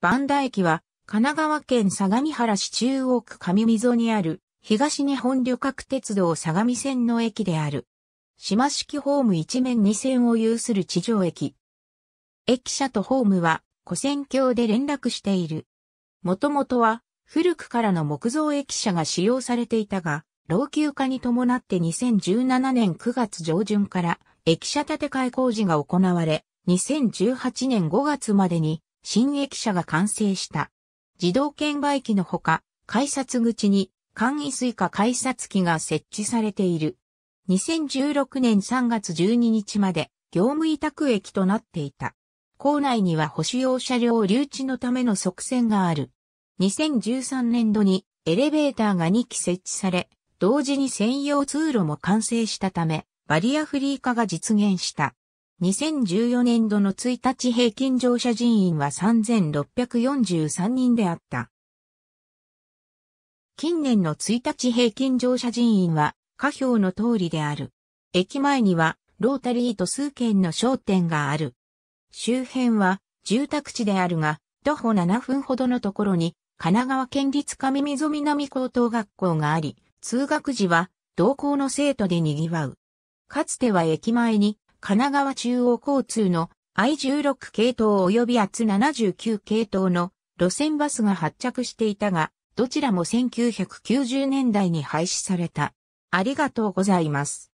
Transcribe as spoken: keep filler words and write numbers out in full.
万田駅は、神奈川県相模原市中央区上溝にある、東日本旅客鉄道相模線の駅である。島式ホーム一面に線を有する地上駅。駅舎とホームは、跨線橋で連絡している。もともとは、古くからの木造駅舎が使用されていたが、老朽化に伴ってにせんじゅうななねんくがつじょうじゅんから駅舎建て替え工事が行われ、にせんじゅうはちねんごがつまでに新駅舎が完成した。自動券売機のほか、改札口に簡易Suica改札機が設置されている。にせんじゅうろくねんさんがつじゅうににちまで業務委託駅となっていた。構内には保守用車両留置のための側線がある。にせんじゅうさんねんどにエレベーターがにき設置され、同時に専用通路も完成したため、バリアフリー化が実現した。にせんじゅうよねんどのいちにち平均乗車人員はさんぜんろっぴゃくよんじゅうさんにんであった。近年のいちにち平均乗車人員は、下表の通りである。駅前には、ロータリーと数軒の商店がある。周辺は、住宅地であるが、徒歩ななふんほどのところに、神奈川県立上溝南高等学校があり、通学時は同校の生徒で賑わう。かつては駅前に神奈川中央交通の アイじゅうろく 系統及びあつななじゅうきゅう系統の路線バスが発着していたが、どちらもせんきゅうひゃくきゅうじゅうねんだいに廃止された。ありがとうございます。